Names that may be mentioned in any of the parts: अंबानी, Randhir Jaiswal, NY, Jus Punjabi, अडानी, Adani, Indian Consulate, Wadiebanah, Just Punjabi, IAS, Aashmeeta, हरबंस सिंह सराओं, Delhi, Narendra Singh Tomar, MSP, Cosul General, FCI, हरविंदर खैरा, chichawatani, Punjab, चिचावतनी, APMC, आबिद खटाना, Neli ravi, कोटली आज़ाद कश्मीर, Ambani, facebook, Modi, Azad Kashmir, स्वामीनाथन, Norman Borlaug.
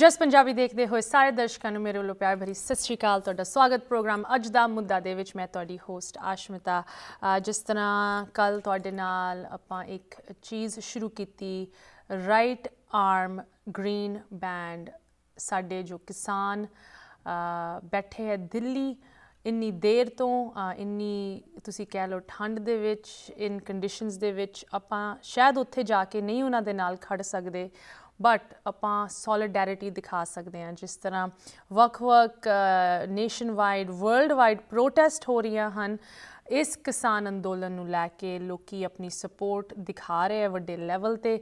Just Punjabi देखते हुए सारे दर्शकों को मेरे वालों प्यार भरी सत श्री अकाल। तुहाडा स्वागत प्रोग्राम अज दा मुद्दा दे विच। मैं तुहाडी होस्ट आशमिता। जिस तरह कल तुहाडे नाल आपां एक चीज़ शुरू की, राइट आर्म ग्रीन बैंड। साडे जो किसान बैठे है दिल्ली इन्नी देर तो, इन्नी तुसी कह लो ठंड दे विच, इन कंडीशनस दे विच आपां शायद उत्थे जाके नहीं उन्हां दे नाल खड़ सकदे, बट आपां सॉलिडैरिटी दिखा सकते हैं। जिस तरह वक्-वक् nation wide world wide protest हो रही हैं, इस किसान अंदोलन नूं लैके लोकी अपनी सपोर्ट दिखा रहे हैं वड्डे लैवल ते।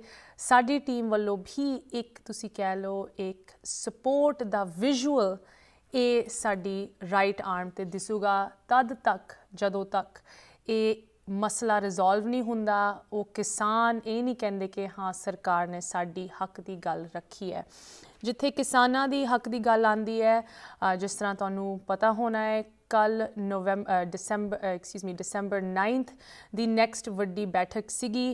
साडी टीम वालों भी एक तुसी कह लो एक सपोर्ट दा विजुअल ये साडी राइट आर्म ते दिसूगा तद तक जदों तक ये मसला रिजॉल्व नहीं हुंदा। वो किसान ये नहीं कहते कि हाँ सरकार ने साड़ी हक की गल रखी है। जिथे किसानों की हक की गल आती है, जिस तरह तुहानू पता होना है कल डिसंबर 9 दी नैक्सट वड्डी बैठक सीगी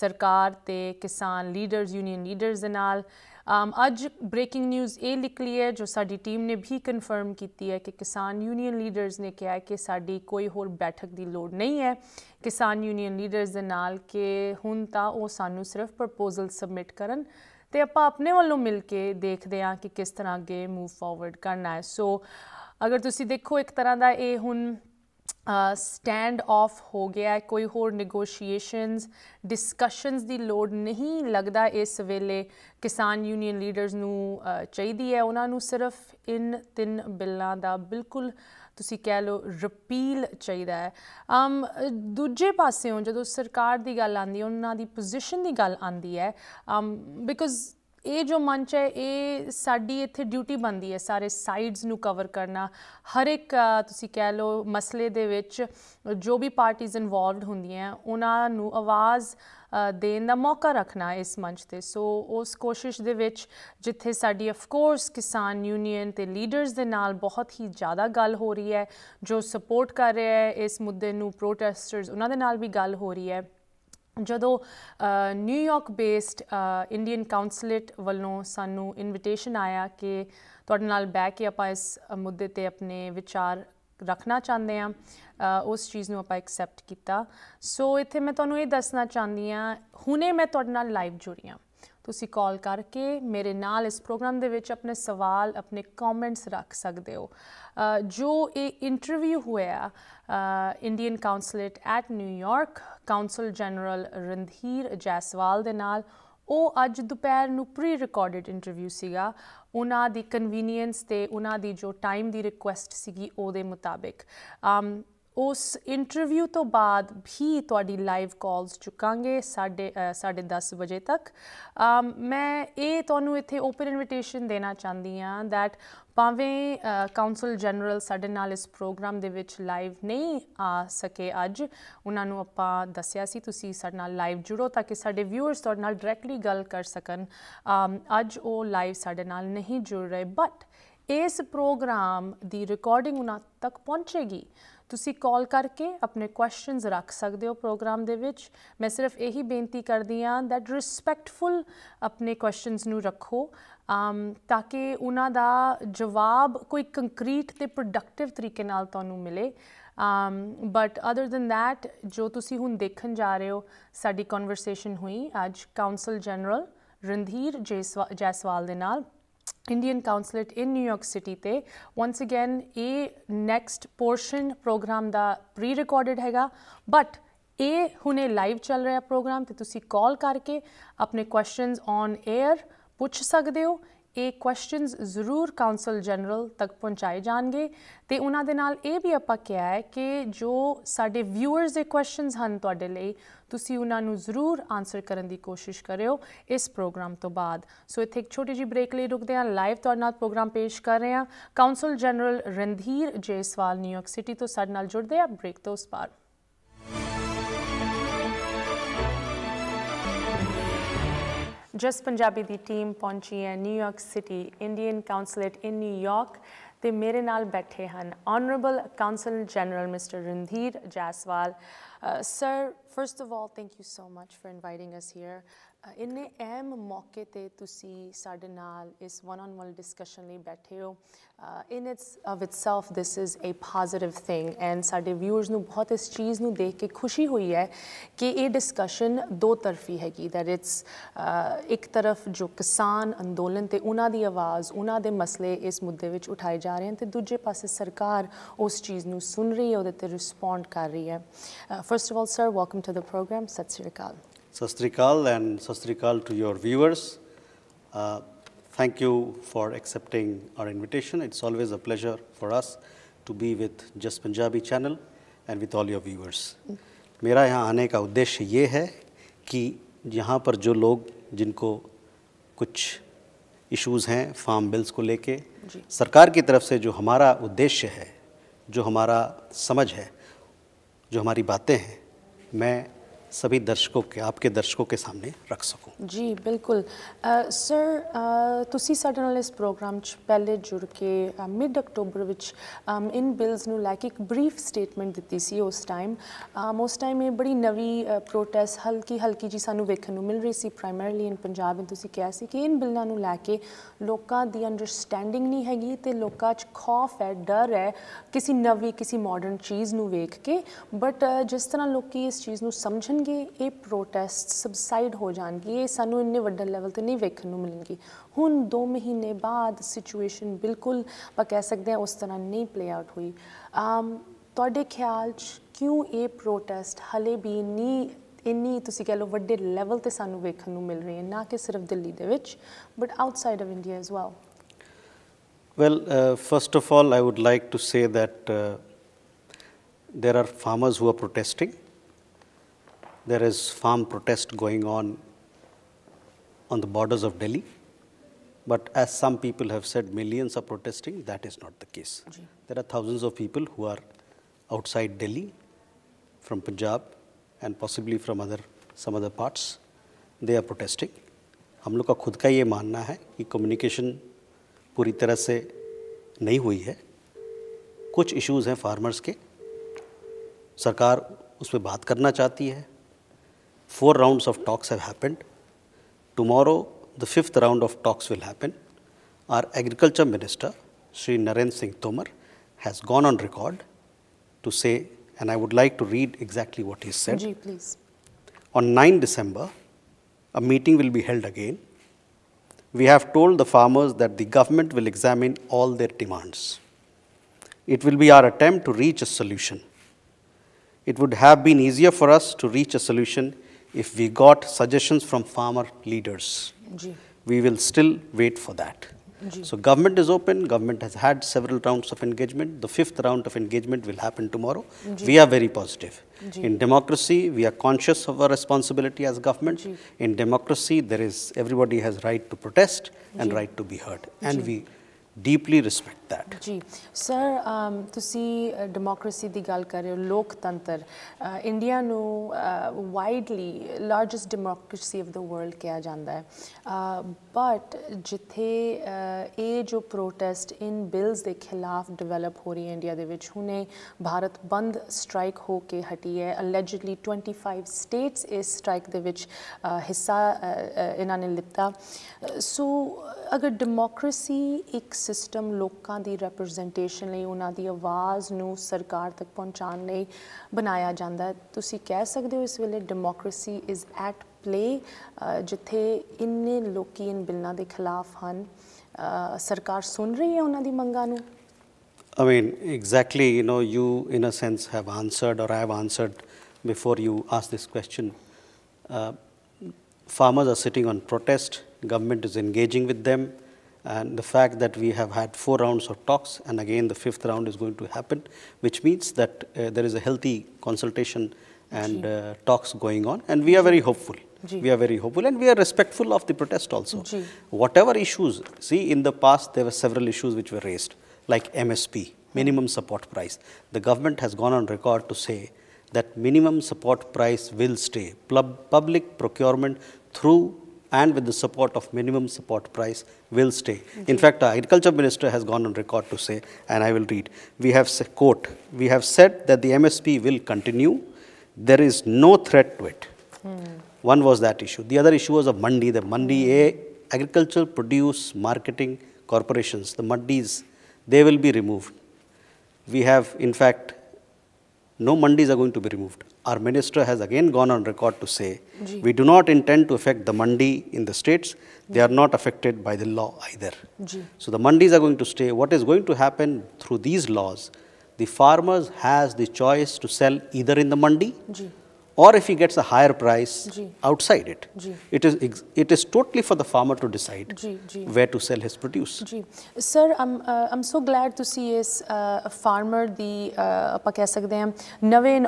सरकार ते किसान लीडर्स यूनियन लीडर्स दे नाल। अज ब्रेकिंग न्यूज़ ये निकली है जो साड़ी टीम ने भी कन्फर्म की है कि किसान यूनियन लीडर्स ने कहा है कि साड़ी कोई होर बैठक की लोड़ नहीं है किसान यूनियन लीडर्स दे नाल, कि हुण तां ओह सानू सिर्फ प्रपोजल सबमिट करन ते आपां अपने वालों मिल के देखदे आं कि किस तरह अगे मूव फॉरवर्ड करना है। सो अगर तुसी देखो एक तरह का ये हुण स्टैंड ऑफ हो गया है, कोई होर निगोशिएशनस डिस्कशनस की लोड़ नहीं। लगता इस वेले किसान यूनियन लीडर्स नू चाहिदी है, उन्होंने सिर्फ इन 3 बिलों का बिल्कुल तुसी कह लो रिपील चाहिदा है। दूजे पासों जदों सरकार की गल आती है, उन्हां दी पोजिशन की गल आती है, बिकॉज ये जो मंच है ये साड़ी इत्थे ड्यूटी बनती है सारे साइड्स नू कवर करना। हर एक तुसी कह लो मसले दे विच जो भी पार्टीज़ इन्वॉल्वड हुंदियां उन्हां नू आवाज़ देन दा मौका रखना इस मंच ते। सो उस कोशिश दे विच जिथे साड़ी ऑफकोर्स किसान यूनियन ते लीडर्स दे नाल बहुत ही ज़्यादा गल हो रही है, जो सपोर्ट कर रहे हैं इस मुद्दे नू प्रोटेस्टर्स उन्हां दे नाल भी गल हो रही है। जदों न्यूयॉर्क बेस्ड इंडियन काउंसलेट वालों सानू इनविटेशन आया कि तुहाडे नाल बह के आपां इस मुद्दे ते अपने विचार रखना चाहते हैं, उस चीज़ नू आपां एक्सैप्ट किया। सो इत्थे मैं तुहानू ये दसना चाहती हाँ, हुणे मैं तुहाडे नाल लाइव जुड़ी हाँ, तुसी कॉल करके मेरे नाल इस प्रोग्राम दे विच अपने सवाल अपने कॉमेंट्स रख सकते हो। जो ये इंटरव्यू होया Indian consulate eight New York counsel general Randhir Jaiswal दे नाल, वो अज दोपहर नू प्री रिकॉर्डिड इंटरव्यू सीगा। उन्हां दी कन्वीनियंस ते उन्हां दी जो टाइम दी रिक्वेस्ट सीगी उहदे मुताबिक। उस इंटरव्यू तो बाद भी तुहाडी लाइव कॉल्स चुकांगे साढ़े 10 बजे तक। मैं ये तुहानू इत्थे ओपन इनविटेशन देना चाहती हाँ दैट भावें काउंसल जनरल साढ़े नाल इस प्रोग्राम दे विच लाइव नहीं आ सके अज, उन्हां नू आपां दस्सिया सी तुसी साढ़े नाल लाइव जुड़ो ताकि साढ़े व्यूअर्स तुहाडे नाल डायरैक्टली गल कर सकन। अज वो लाइव साढ़े नाल नहीं जुड़ रहे, बट इस प्रोग्राम दी रिकॉर्डिंग उन्हां तक पहुँचेगी। तुसी कॉल करके अपने क्वेश्चनस रख सकते हो प्रोग्राम दे विच। मैं सिर्फ यही बेनती करदी हाँ दैट रिस्पैक्टफुल अपने क्वेश्चनस नू रखो ताकि उन्हां दा जवाब कोई कंक्रीट ते प्रोडक्टिव तरीके नाल तुहानू मिले। बट अदर दैन दैट जो तुसी हुण देखण जा रहे हो साडी कॉन्वरसेशन हुई अज काउंसल जनरल रणधीर जायसवाल दे नाल Indian consulate in New York city ते। वंस अगेन ये नैक्सट पोर्शन प्रोग्राम दा प्री रिकॉर्डिड हैगा, बट ये हुणे लाइव चल रहा प्रोग्राम ते तुसी कॉल करके अपने क्वेश्चनस ऑन एयर पूछ सकदे हो। ये क्वेश्चनस जरूर काउंसल जनरल तक पहुँचाए जाएंगे ते उन्हां दे नाल ये भी आपां कहा है कि जो साडे व्यूअर्स दे क्वेश्चनस हन तुहाडे लई तुसी उन्हां नू जरूर आंसर करने की कोशिश करियो इस प्रोग्राम तो बाद। सो इत्थे एक छोटी जी ब्रेक लिए रुकदे हां। लाइव तुहाडे नाल प्रोग्राम पेश कर रहे हैं consul general Randhir Jaiswal new york city तो साडे नाल जुड़दे आ ब्रेक तो उस पार। जस्ट पंजाबी दी टीम पहुंची है new york city Indian consulate in new york ते मेरे नाल बैठे हैं honourable consul general mister Randhir Jaiswal. Sir, first of all thank you so much for inviting us here. इन्ने अहम मौके ते तुसी साडे नाल इस वन ऑन वन डिस्कशन लई बैठे हो। In its of itself this is a positive thing and साडे व्यूअर्स नू बहुत इस चीज़ नू देख के खुशी हुई है कि ये डिस्कशन दो तरफी हैगी, दैट इट्स एक तरफ जो किसान अंदोलन ते उन्हां दी आवाज़ उन्हां दे मसले इस मुद्दे विच उठाए जा रहे हैं ते दूजे पासे सरकार उस चीज़ नू सुन रही है, उहदे ते रिस्पोंड कर रही है। First of all sir, welcome to the programme. सत श्री अकाल। Sat Sri Akal and Sat Sri Akal to your viewers. Thank you for accepting our invitation. It's always a pleasure for us to be with Just Punjabi channel and with all your viewers. मेरा यहाँ आने का उद्देश्य ये है कि यहाँ पर जो लोग जिनको कुछ issues हैं farm bills को लेके, सरकार की तरफ से जो हमारा उद्देश्य है, जो हमारा समझ है, जो हमारी बातें हैं, मैं सभी दर्शकों के आपके दर्शकों के सामने रख सकूँ। जी बिल्कुल सर, तुसी साडे नाल इस प्रोग्राम पहले जुड़ के मिड अक्टूबर विच इन बिल्स नू लैके एक ब्रीफ स्टेटमेंट दिती सी। उस टाइम ये बड़ी नवी प्रोटेस्ट हल्की जी सानू वेखन नू मिल रही सी, प्राइमरली इन पंजाब। एंड तुसी कहा सी कि इन बिलों नू लैके लोकां दी अंडरस्टैंडिंग नहीं हैगी ते लोकां च खौफ है, डर है किसी नवी किसी मॉडर्न चीज़ नू वेख के। बट जिस तरह लोग इस चीज़ नू समझन ये प्रोटेस्ट सबसाइड हो जाएगी, ये सानू इन्ने वड्डे लेवल तो नहीं वेखन नू मिलेंगी। हुण 2 महीने बाद सिचुएशन बिल्कुल आप कह सकते हैं उस तरह नहीं प्ले आउट हुई। तुहाडे ख्याल क्यों ये प्रोटेस्ट हले भी इन्नी तुसी कह लो वड्डे लेवल तो सानू वेखन नू मिल रही है, ना कि सिर्फ दिल्ली दे विच but outside of India as well? Well, first of all I would like to say that there are farmers who are protesting. There is farm protest going on the borders of Delhi, but as some people have said, millions are protesting. That is not the case. There are thousands of people who are outside Delhi, from Punjab, and possibly from some other parts. They are protesting. हम लोग का खुद का ये मानना है कि communication पूरी तरह से नहीं हुई है। कुछ issues हैं farmers के, सरकार उस पर बात करना चाहती है। 4 rounds of talks have happened. Tomorrow, the 5th round of talks will happen. Our Agriculture Minister, Shri Narendra Singh Tomar, has gone on record to say, and I would like to read exactly what he said. Ji, please. On 9 December, a meeting will be held again. We have told the farmers that the government will examine all their demands. It will be our attempt to reach a solution. It would have been easier for us to reach a solution if we got suggestions from farmer leaders. Ji. We will still wait for that. Ji. So government is open, government has had several rounds of engagement. The 5th round of engagement will happen tomorrow. Ji. We are very positive. Ji. In democracy, we are conscious of our responsibility as government. Ji. In democracy, everybody has right to protest and Ji. Right to be heard. And Ji. We deeply respect that. जी sir, तुसी democracy दी गल कर रहे हो, लोकतंत्र, India नू widely largest democracy of the world कहा जाता है। बट जिथे ये जो प्रोटेस्ट इन बिल्स के खिलाफ डिवेलप हो रही है इंडिया दे विच, हुणे भारत बंद स्ट्राइक हो के हटी है। अलेजली 25 स्टेट्स इस स्ट्राइक दे विच हिस्सा इन्हां ने लिता। सो अगर डेमोक्रेसी एक सिस्टम लोगों की रिप्रजेंटेशन लिए उन्होंने आवाज़ नू सरकार तक पहुँचाने लिए बनाया जाता है, तुसी कह सकते हो इस वेले डेमोक्रेसी इज़ एट प्ले, जिथे इन्ने लोग इन बिलों के खिलाफ हैं, सरकार सुन रही है उन्होंने मंगां नू? I mean, exactly, you know, you in a sense have answered or I have answered before you asked this question. Farmers are sitting on protest, government is engaging with them. And the fact that we have had 4 rounds of talks and again the 5th round is going to happen, which means that there is a healthy consultation and talks going on, and we are very hopeful. Ji. We are very hopeful and we are respectful of the protest also. Ji. Whatever issues, see in the past there were several issues which were raised, like MSP, minimum support price. The government has gone on record to say that minimum support price will stay. Public procurement through and with the support of minimum support price will stay. Okay. In fact, our Agriculture Minister has gone on record to say, and I will read, we have said that the MSP will continue. There is no threat to it. One was that issue. The other issue was of mandi, the mandi, agricultural produce marketing corporations, the mandis, they will be removed. We have, in fact, no mandis are going to be removed. Our minister has again gone on record to say, we do not intend to affect the mandi in the states. They are not affected by the law either. So the mandis are going to stay. What is going to happen through these laws, the farmers has the choice to sell either in the mandi or if he gets a higher price outside it. It is totally for the farmer to decide where to sell his produce. Sir, I'm so glad to see is farmer the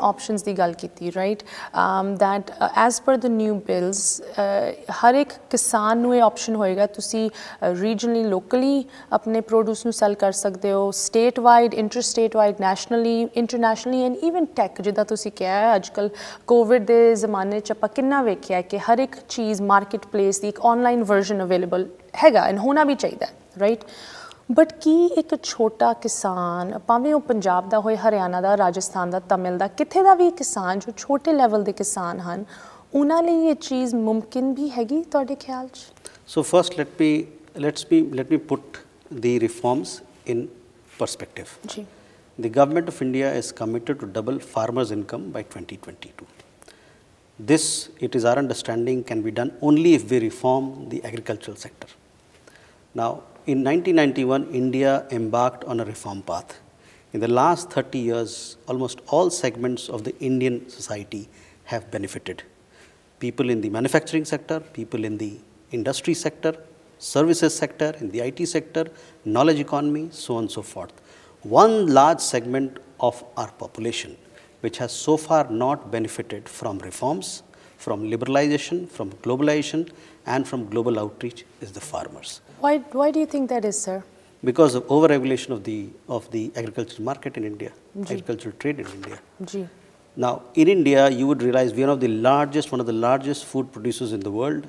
options the gal kiti, right? That as per the new bills, har ek kisan nu option hoega to see regionally, locally apne produce nu sell kar sakde ho, statewide, interstate-wide, nationally, internationally, and even tech jidda to see kya hai ajkal Covid के जमाने च आपां कितना वेख्या कि हर एक चीज़ market place की एक online version available हैगा एंड होना भी चाहिए, राइट? बट की एक छोटा किसान भावें वह पंजाब का होए, हरियाणा का, राजस्थान का, तमिल का, कितने का भी किसान जो छोटे लैवल के किसान हैं, उन्होंने ये चीज़ मुमकिन भी हैगी तुहाडे ख्याल च? So first let me put the reforms in perspective. जी. The Government of India is committed to double farmers' income by 2022. This, it is our understanding, can be done only if we reform the agricultural sector. Now, in 1991, India embarked on a reform path. In the last 30 years, almost all segments of the Indian society have benefited. People in the manufacturing sector, people in the industry sector, services sector, in the IT sector, knowledge economy, so on and so forth. One large segment of our population which has so far not benefited from reforms, from liberalization, from globalization and from global outreach is the farmers. Why do you think that is, sir? Because of over-regulation of the agricultural market in India, agricultural trade in India. Now, in India, you would realize we are one of the largest food producers in the world,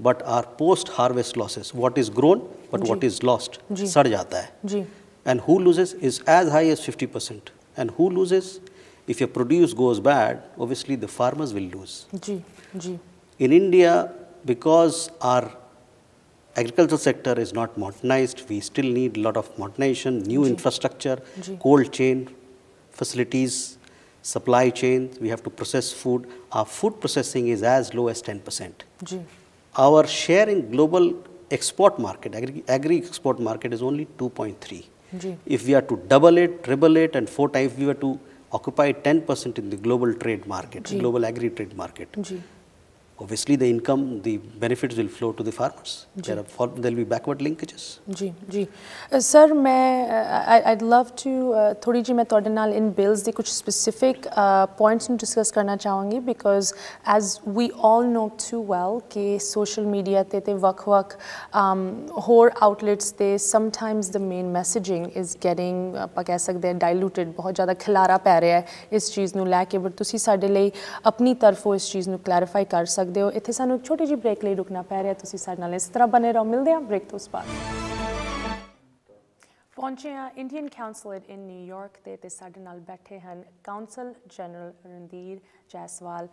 but our post-harvest losses, what is grown but what is lost, सड़ जाता है. And who loses is as high as 50%. And who loses? If your produce goes bad, obviously the farmers will lose. In India, because our agricultural sector is not modernized, we still need a lot of modernization, new infrastructure, cold chain, facilities, supply chains. We have to process food. Our food processing is as low as 10%. Our share in global export market, agri-export market is only 2.3. If we are to double it, triple it and four times we were to occupy 10% in the global trade market, global agri-trade market, obviously the income, the benefits will flow to the farmers. There will be backward linkages. Sir, I'd love to thodi ji main tode naal in bills de kuch specific points nu discuss karna chahungi, because as we all know too well ke social media te vak whole outlets te sometimes the main messaging is getting keh sakde diluted, bahut zyada khilara pay riha hai is cheez nu leke, but tusi sade layi apni tarfo is cheez nu clarify kar sakde. इत्थे सानू एक छोटी जी break ले रुकना पै रहा है, तुसीं साडे नाल इस तरह बने रहो, मिलदे आ ब्रेक तो उस बाद. पहुंचे हैं इंडियन काउंसलेट इन न्यूयॉर्क ते साडे नाल बैठे हैं consul general Randhir Jaiswal.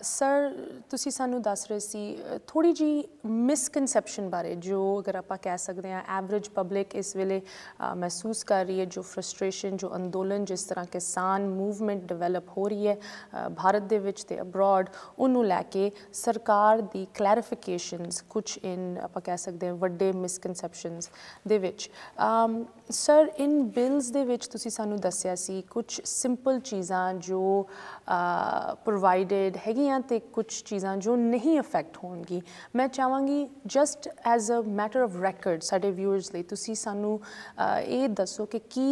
Sir, तुसीं सानू दस रहे सी थोड़ी जी मिसकनसैप्शन बारे जो अगर आप कह सकते हैं एवरेज पब्लिक इस वेले महसूस कर रही है, जो फ्रस्ट्रेशन, जो अंदोलन, जिस तरह किसान मूवमेंट डिवेलप हो रही है भारत दे विच ते अब्रॉड, उन्होंने लैके सरकार दी क्लैरिफिकेशनस कुछ इन आप कह सकते हैं वड्डे मिसकनसैप्शनस दे विच. सर, इन बिल्स दे विच तुसीं सानू दस्या सी कुछ सिंपल चीज़ां जो प्रोवाइडेड हैगियां ते कुछ चीज़ां जो नहीं अफेक्ट होंगी. मैं चाहांगी just as a matter of record साढ़े व्यूअर्स लिए तुसीं सानू ये दसो कि की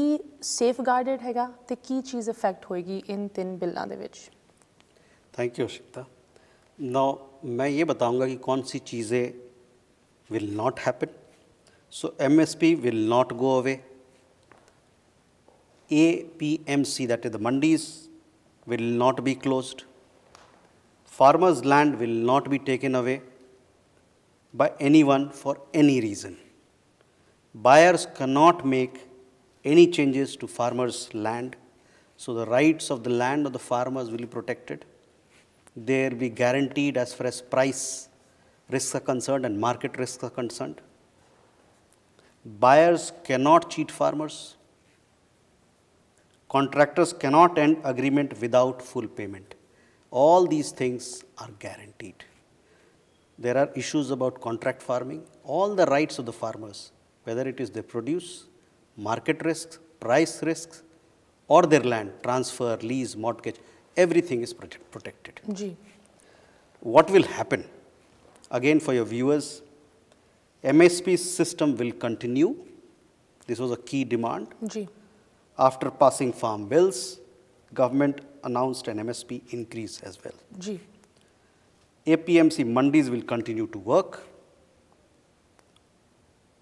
सेफ गार्डेड हैगा ते की चीज़ अफेक्ट होएगी इन तीन बिलों दे विच. Thank you Ashita. नाउ मैं ये बताऊंगा कि कौन सी चीज़ें will not happen. So MSP will not go away. APMC, that is the mandis, will not be closed. Farmers' land will not be taken away by anyone for any reason. Buyers cannot make any changes to farmers' land. So the rights of the land of the farmers will be protected. They'll be guaranteed as far as price risks are concerned and market risks are concerned. Buyers cannot cheat farmers. Contractors cannot end agreement without full payment. All these things are guaranteed. There are issues about contract farming, all the rights of the farmers, whether it is their produce, market risks, price risks, or their land, transfer, lease, mortgage, everything is protected. Ji. What will happen? Again, for your viewers, MSP system will continue. This was a key demand. Ji. After passing farm bills, government announced an MSP increase as well. Ji. APMC mandis will continue to work.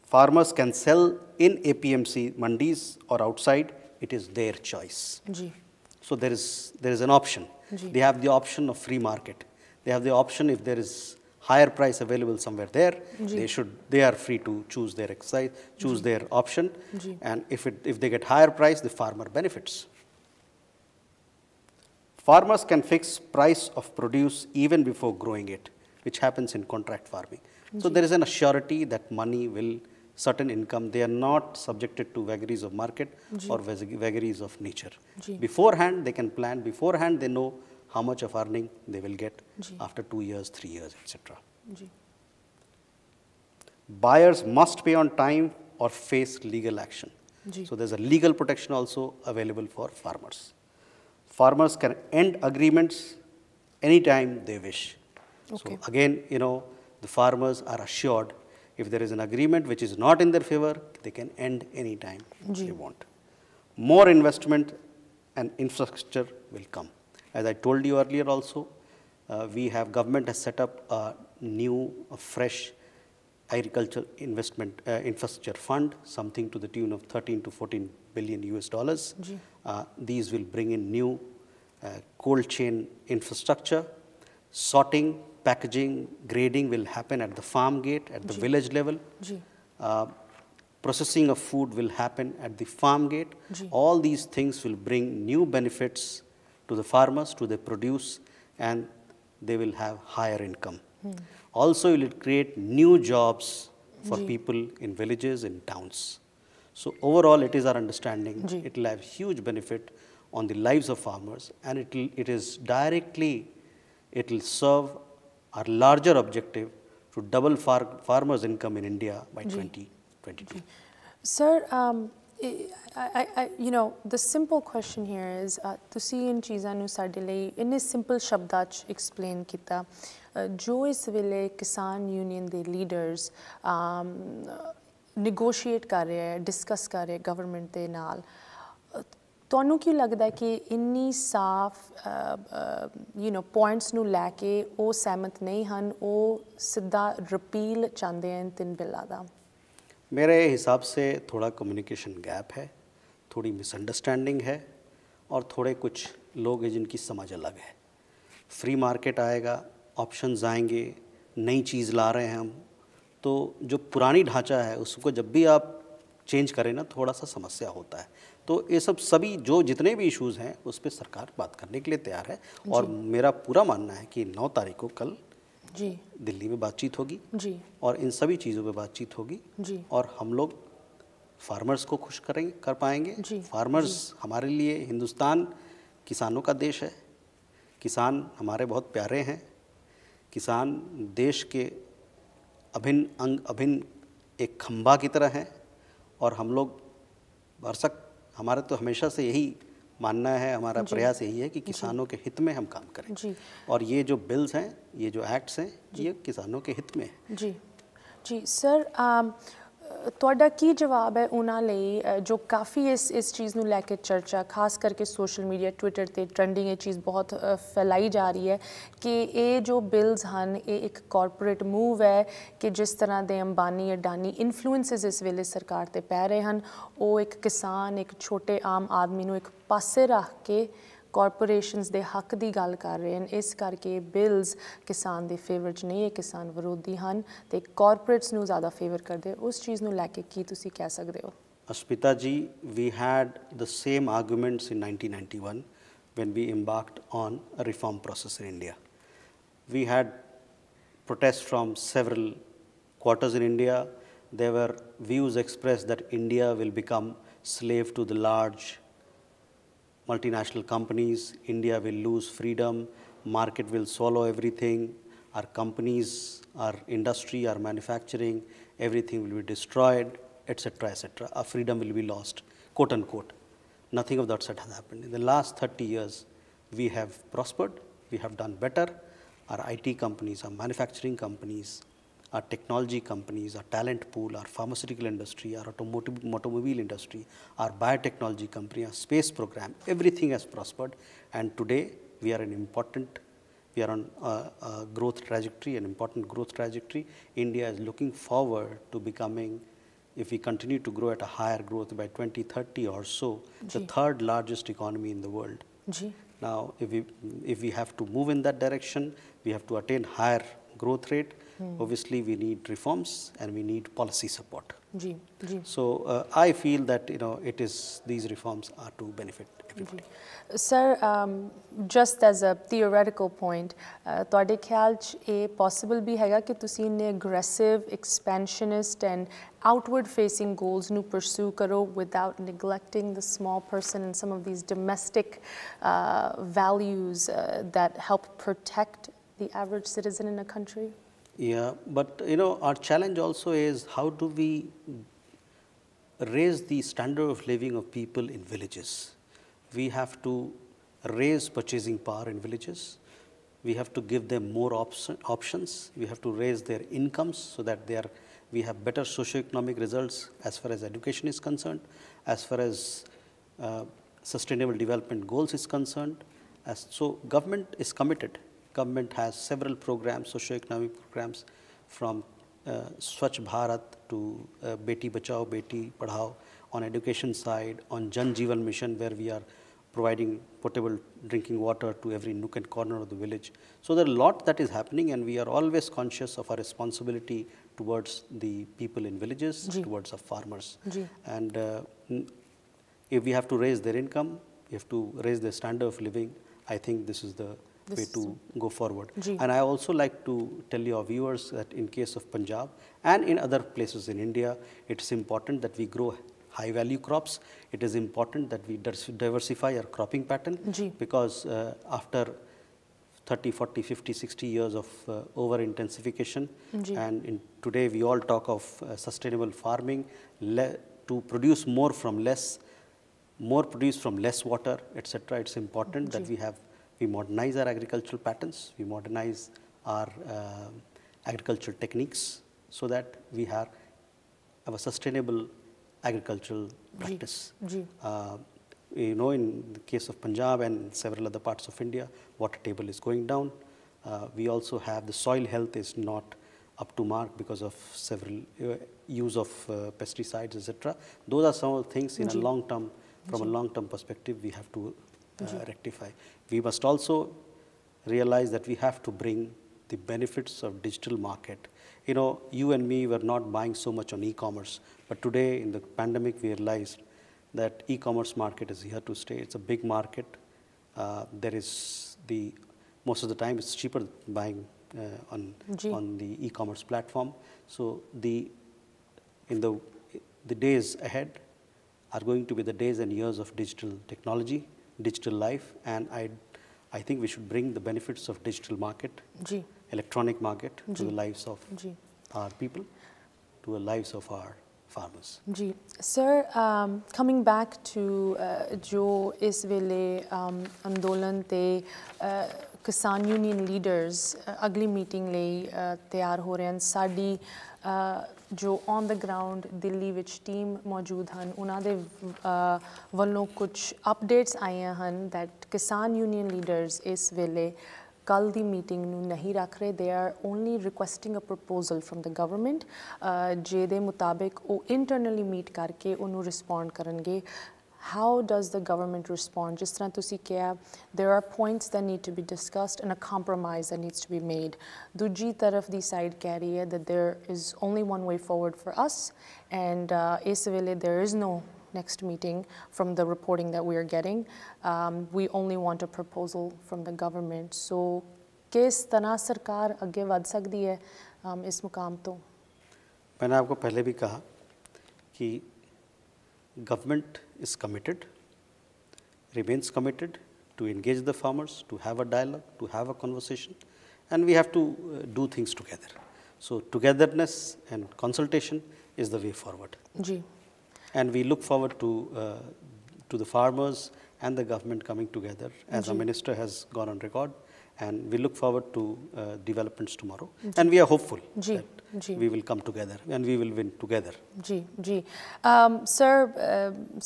Farmers can sell in APMC mandis or outside. It is their choice. Ji. So there is an option. Ji. They have the option of free market. They have the option if there is higher price available somewhere there, Ji. they are free to choose their exercise, choose Ji. Their option. Ji. And if they get higher price, the farmer benefits. Farmers can fix price of produce even before growing it, which happens in contract farming. Ji. So there is an assurity that money will certain income, they are not subjected to vagaries of market Ji. Or vagaries of nature. Ji. Beforehand, they can plan. Beforehand, they know how much of earning they will get Ji. After 2 years, 3 years, etc. Ji. Buyers must pay on time or face legal action. Ji. So there's a legal protection also available for farmers. Farmers can end agreements anytime they wish. Okay. So again, you know, the farmers are assured if there is an agreement which is not in their favor, they can end any time Ji. They want. More investment and infrastructure will come. As I told you earlier also, government has set up a new, fresh agriculture investment infrastructure fund, something to the tune of $13 to $14 billion. These will bring in new cold chain infrastructure, sorting, packaging, grading will happen at the farm gate, at the Ji. Village level. Ji. Processing of food will happen at the farm gate. Ji. All these things will bring new benefits to the farmers, to their produce, and they will have higher income. Also, it will create new jobs for Ji. People in villages and towns. So overall, it is our understanding, Ji. It will have huge benefit on the lives of farmers, and it will serve our larger objective to double farmers' income in India by 2022. Sir, you know, the simple question here is, ਤੁਸੀਂ ਇਹ ਚੀਜ਼ਾਂ ਨੂੰ ਸਾਡੇ ਲਈ ਇੰਨੇ simple ਸ਼ਬਦਾਂ 'ਚ explain ਕੀਤਾ ਜੋ ਇਸ ਵੇਲੇ ਕਿਸਾਨ ਯੂਨੀਅਨ ਦੇ ਲੀਡਰਸ ਨੈਗੋਸ਼ੀਏਟ ਕਰ ਰਹੇ ਹੈ, ਡਿਸਕਸ ਕਰ ਰਹੇ ਗਵਰਨਮੈਂਟ ਦੇ ਨਾਲ। ਤੁਹਾਨੂੰ ਕੀ ਲੱਗਦਾ ਕਿ ਇੰਨੀ ਸਾਫ਼ ਯੂ نو ਪੁਆਇੰਟਸ ਨੂੰ ਲੈ ਕੇ ਉਹ ਸਹਿਮਤ ਨਹੀਂ ਹਨ, ਉਹ ਸਿੱਧਾ ਰਿਪੀਲ ਚਾਹੁੰਦੇ ਹਨ ਤਿੰਨ ਬਿੱਲਾਂ ਦਾ? ਮੇਰੇ ਹਿਸਾਬ ਸੇ ਥੋੜਾ ਕਮਿਊਨੀਕੇਸ਼ਨ ਗੈਪ ਹੈ, ਥੋੜੀ ਮਿਸਅੰਡਰਸਟੈਂਡਿੰਗ ਹੈ ਔਰ ਥੋੜੇ ਕੁਛ ਲੋਗ हैं जिनकी समझ अलग है। फ्री मार्केट आएगा, ऑप्शंस आएंगे, नई चीज़ ला रहे हैं हम, तो जो पुरानी ढांचा है उसको जब भी आप चेंज करें ना, थोड़ा सा समस्या होता है। तो ये सब सभी जो जितने भी इश्यूज़ हैं उस पर सरकार बात करने के लिए तैयार है और मेरा पूरा मानना है कि 9 तारीख को कल जी दिल्ली में बातचीत होगी जी और इन सभी चीज़ों पे बातचीत होगी जी और हम लोग फार्मर्स को खुश कर पाएंगे जी। फार्मर्स जी। हमारे लिए हिंदुस्तान किसानों का देश है, किसान हमारे बहुत प्यारे हैं, किसान देश के अभिन्न एक खम्बा की तरह हैं और हम लोग बरसक हमारा तो हमेशा से यही मानना है, हमारा प्रयास यही है कि किसानों के हित में हम काम करें जी। और ये जो बिल्स हैं, ये जो एक्ट्स हैं, ये किसानों के हित में है जी। जी सर, ਤੁਹਾਡਾ ਕੀ ਜਵਾਬ ਹੈ ਉਹਨਾਂ ਲਈ ਜੋ ਕਾਫੀ ਇਸ ਚੀਜ਼ ਨੂੰ ਲੈ ਕੇ ਚਰਚਾ ਖਾਸ ਕਰਕੇ ਸੋਸ਼ਲ ਮੀਡੀਆ ਟਵਿੱਟਰ ਤੇ ਟ੍ਰੈਂਡਿੰਗ ਇਹ ਚੀਜ਼ ਬਹੁਤ ਫੈਲਾਈ ਜਾ ਰਹੀ ਹੈ ਕਿ ਇਹ ਜੋ ਬਿਲਸ ਹਨ ਇਹ ਇੱਕ ਕਾਰਪੋਰੇਟ ਮੂਵ ਹੈ ਕਿ ਜਿਸ ਤਰ੍ਹਾਂ ਦੇ ਅੰਬਾਨੀ ਅਡਾਨੀ ਇਨਫਲੂਐਂਸਸ ਇਸ ਵੇਲੇ ਸਰਕਾਰ ਤੇ ਪੈ ਰਹੇ ਹਨ ਉਹ ਇੱਕ ਕਿਸਾਨ ਇੱਕ ਛੋਟੇ ਆਮ ਆਦਮੀ ਨੂੰ ਇੱਕ ਪਾਸੇ ਰੱਖ ਕੇ कॉरपोरेशंस के हक की गल कर रहे हैं। इस करके बिल्स किसान के फेवर च नहीं है, किसान विरोधी हैं तो कॉरपोरेट्स को ज़्यादा फेवर करते हैं। उस चीज़ को लैके की तुसी कह सकते हो? Aashmeeta ji, we had the same arguments in 1991 when we embarked on a reform process in India. we had protests from several quarters in India. There were views expressed that India will become slave to the large multinational companies, India will lose freedom, market will swallow everything, our companies, our industry, our manufacturing, everything will be destroyed, etc., etc. Our freedom will be lost, quote unquote. Nothing of that sort has happened. In the last 30 years, we have prospered, we have done better. Our IT companies, our manufacturing companies, our technology companies, our talent pool, our pharmaceutical industry, our automobile industry, our biotechnology company, our space program, everything has prospered. And today, we are on a growth trajectory, an important growth trajectory. India is looking forward to becoming, if we continue to grow at a higher growth by 2030 or so, the third largest economy in the world. Now, if we have to move in that direction, we have to attain higher growth rate. Obviously, we need reforms and we need policy support. So, I feel that it is these reforms are to benefit everybody. Sir, just as a theoretical point, ਤੁਹਾਡੇ ਖਿਆਲ ਚ ਇਹ possible ਵੀ ਹੈਗਾ ਕਿ ਤੁਸੀਂ ਇੰਨੇ aggressive, expansionist and outward-facing goals ਨੂੰ pursue ਕਰੋ without neglecting the small person and some of these domestic values that help protect the average citizen in a country? Yeah, but our challenge also is how do we raise the standard of living of people in villages. We have to raise purchasing power in villages. We have to give them more options. We have to raise their incomes so that we have better socioeconomic results as far as education is concerned, as far as sustainable development goals is concerned. So government is committed. Government has several programs, socio-economic programs, from Swachh Bharat to Beti Bachao, Beti Padhao, on education side, on Jan Jeevan Mission, where we are providing potable drinking water to every nook and corner of the village. So there are a lot that is happening, and we are always conscious of our responsibility towards the people in villages, towards our farmers. And if we have to raise their income, we have to raise their standard of living, I think this is the way to go forward. And I also like to tell your viewers that in case of Punjab and in other places in India, it is important that we grow high value crops. It is important that we diversify our cropping pattern because after 30, 40, 50, 60 years of over-intensification and today we all talk of sustainable farming, to produce more from less water, etc. It's important that we modernize our agricultural patterns, we modernize our agricultural techniques so that we have a sustainable agricultural practice. In the case of Punjab and several other parts of India, water table is going down. We also have the soil health is not up to mark because of several use of pesticides, etc. Those are some of the things in a long term, from a long term perspective, we have to rectify. We must also realize that we have to bring the benefits of digital market. You and me were not buying so much on e-commerce, but today in the pandemic we realized that e-commerce market is here to stay. It's a big market. There is most of the time it's cheaper buying on the e-commerce platform. So in the days ahead are going to be the days and years of digital technology, digital life, and I think we should bring the benefits of digital market, electronic market, to the lives of our people, to the lives of our farmers. Sir, coming back to jo is vele andolan te kisan union leaders agli meeting layi taiyar ho rahe han, saadi जो on the ground Delhi विच team मौजूद हैं उन्होंने वालों कुछ updates आई हैं that किसान union leaders इस वेले कल दी मीटिंग नू नहीं रख रहे. They are only requesting a proposal from the government जिहदे मुताबिक वो इंटरनली मीट करके उन्होंने रिस्पोंड करेंगे. How does the government respond? Just as you said, there are points that need to be discussed and a compromise that needs to be made. Dooji taraf di side keh rahi hai that there is only one way forward for us, and is vele there is no next meeting from the reporting that we are getting. We only want a proposal from the government. So, किस तरह सरकार आगे बढ़ सकती है इस मुकाम तो? मैंने आपको पहले भी कहा कि government is committed, remains committed to engage the farmers, to have a dialogue, to have a conversation, and we have to do things together. So togetherness and consultation is the way forward. जी. And we look forward to the farmers and the government coming together, as our minister has gone on record, and we look forward to developments tomorrow. जी. And we are hopeful जी. that जी. we will come together and we will win together. जी जी sir,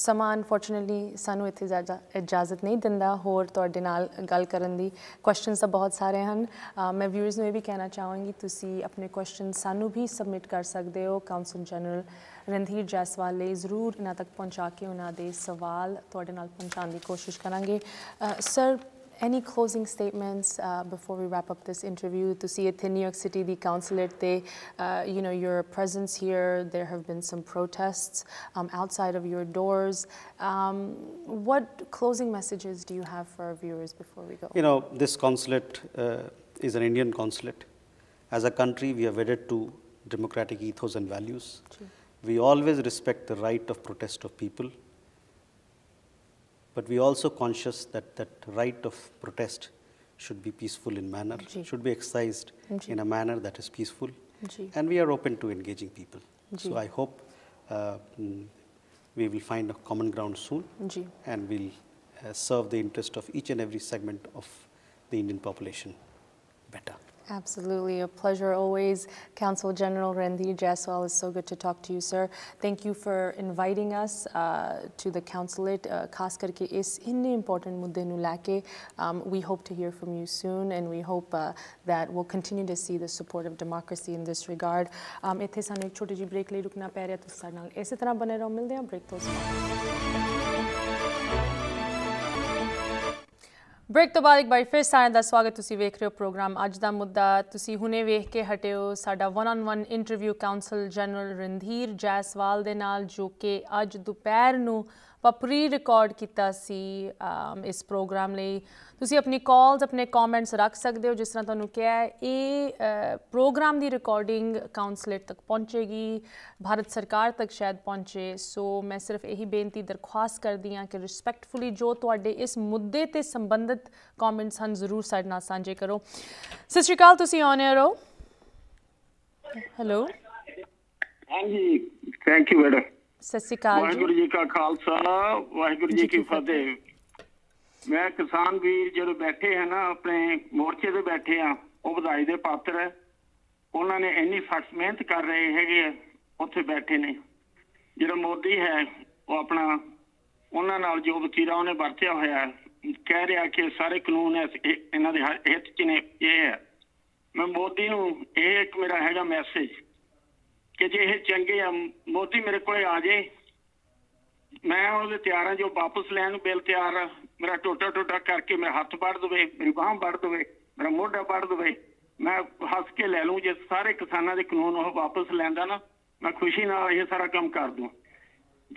ਸਮਾਂ unfortunately ਸਾਨੂੰ ਇੱਥੇ ਇਜਾਜ਼ਤ ਨਹੀਂ ਦਿੰਦਾ ਹੋਰ ਤੁਹਾਡੇ ਨਾਲ ਗੱਲ ਕਰਨ ਦੀ। ਕੁਐਸਚਨਸ ਤਾਂ ਬਹੁਤ ਸਾਰੇ ਹਨ, ਮੈਂ ਵਿਊਅਰਸ ਨੂੰ ਇਹ ਵੀ ਕਹਿਣਾ ਚਾਹਾਂਗੀ ਤੁਸੀਂ ਆਪਣੇ ਕੁਐਸਚਨ ਸਾਨੂੰ ਵੀ ਸਬਮਿਟ ਕਰ ਸਕਦੇ ਹੋ। ਕਾਉਂਸਲ ਜਨਰਲ ਰਣਧੀਰ ਜਾਇਸਵਾਲ ਲਈ ਜ਼ਰੂਰ ਇਹਨਾਂ ਤੱਕ ਪਹੁੰਚਾ ਕੇ ਉਹਨਾਂ ਦੇ ਸਵਾਲ ਤੁਹਾਡੇ ਨਾਲ ਪਹੁੰਚਾਉਣ ਦੀ ਕੋਸ਼ਿਸ਼ ਕਰਾਂਗੇ। Sir, any closing statements before we wrap up this interview? To see it in New York City, the consulate, they, you know, your presence here, there have been some protests outside of your doors. What closing messages do you have for our viewers before we go? You know, this consulate is an Indian consulate. As a country, we are wedded to democratic ethos and values. True. We always respect the right of protest of people. But we are also conscious that that right of protest should be peaceful in manner, जी. should be exercised जी. in a manner that is peaceful. जी. And we are open to engaging people. जी. So I hope we will find a common ground soon जी. and we'll serve the interest of each and every segment of the Indian population better. Absolutely, a pleasure always. Council General Randhir Jaiswal, it's so good to talk to you, sir. Thank you for inviting us to the consulate, khas karke is inne important mudde nu lake. We hope to hear from you soon, and we hope that we'll continue to see the support of democracy in this regard. Itthe sanu ek chote ji break layi rukna pay riha, tusse nal ise tarah bane raho, milde hain break to break तो बाद एक बार फिर सारे का स्वागत। तुसी वेख रहे हो प्रोग्राम अज दा मुद्दा। तुसी हुने वेख के हटे हो साडा one on one interview consul general Randhir Jaiswal दे नाल, जो कि अज दोपहर नू प्री रिकॉर्ड किया सी इस प्रोग्राम लई। तुसी अपनी कॉल्स अपने कॉमेंट्स रख सकते हो। जिस तरह तुहानू कहा है, ये प्रोग्राम की रिकॉर्डिंग काउंसलेट तक पहुँचेगी, भारत सरकार तक शायद पहुँचे। सो मैं सिर्फ यही बेनती दरख्वास्त करती हाँ कि रिस्पैक्टफुली जो तुहाडे इस मुद्दे ते संबंधित कॉमेंट्स हैं जरूर साडे नाल सांझे करो। सत श्री अकाल, तुसी ऑन एयर हो। हेलो, हाँ जी, थैंक यू मैडम। सत श्री अकाल। वाहिगुरू जी का खालसा, वाहिगुरू जी की फतेह। मैं किसान वीर जो बैठे है ना अपने मोर्चे से बैठे हाँ, वो बधाई के पात्र है। उन्होंने इन्नी सख्त मेहनत कर रहे हैं, उत्थे बैठे ने। जो मोदी है वो अपना उन्होंने जो वतीरा उन्हें वरत्या होया, कह रहा कि सारे कानून इन्हों के हित च ने। यह है मैं मोदी नूं यह एक मेरा है मैसेज कि जे ये चंगे आ, मोदी मेरे को आ जाए, मैं उन्हें तैयार हाँ जो वापस लैन बिल तैयार हाँ। मेरा टोटा टोटा करके मेरा हाथ बढ़ दे, मेरी बाह बढ़ दे, मेरा मोढ़ा बढ़ दे, मैं हस के लै लूँ। जो सारे किसानों के कानून वह वापस लैंदा ना, मैं खुशी ना ये सारा काम कर दूँ।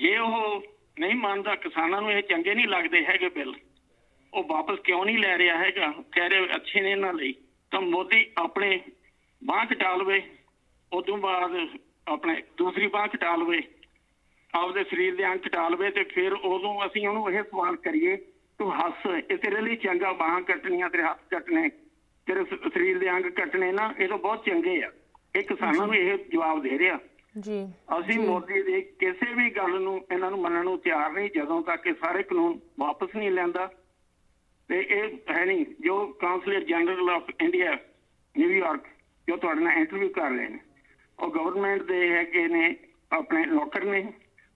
जे वो नहीं मानता, किसानों को ये चंगे नहीं लगते है बिल, वो वापस क्यों नहीं लै रहा है, कह रहे अच्छे ने इन्हों लई, तो मोदी अपने बांह कटा लवे, उदों बाद अपने दूसरी बांह कटा लवे, आपके शरीर के अंग कटा लवे, तो फिर उदों असीं उहनूं यह सवाल करिए तू हस, ये तेरे लिए चंगा, बांह कटनिया, तेरे हाथ कटने, तेरे शरीर के अंग कटने ना, ये तो बहुत चंगे आ। ये किसानों नूं यह जवाब दे रहा जी। असीं मोदी दे किसी भी गल नूं इन्हां नूं मनण नूं तैयार नहीं, जदों तक ये सारे कानून वापस नहीं लैंदा। ते इह है नहीं जो consulate general of India new york जो तुहाडे नाल इंटरव्यू कर रहे हैं, और गवर्नमेंट दे है कि ने अपने नौकर ने,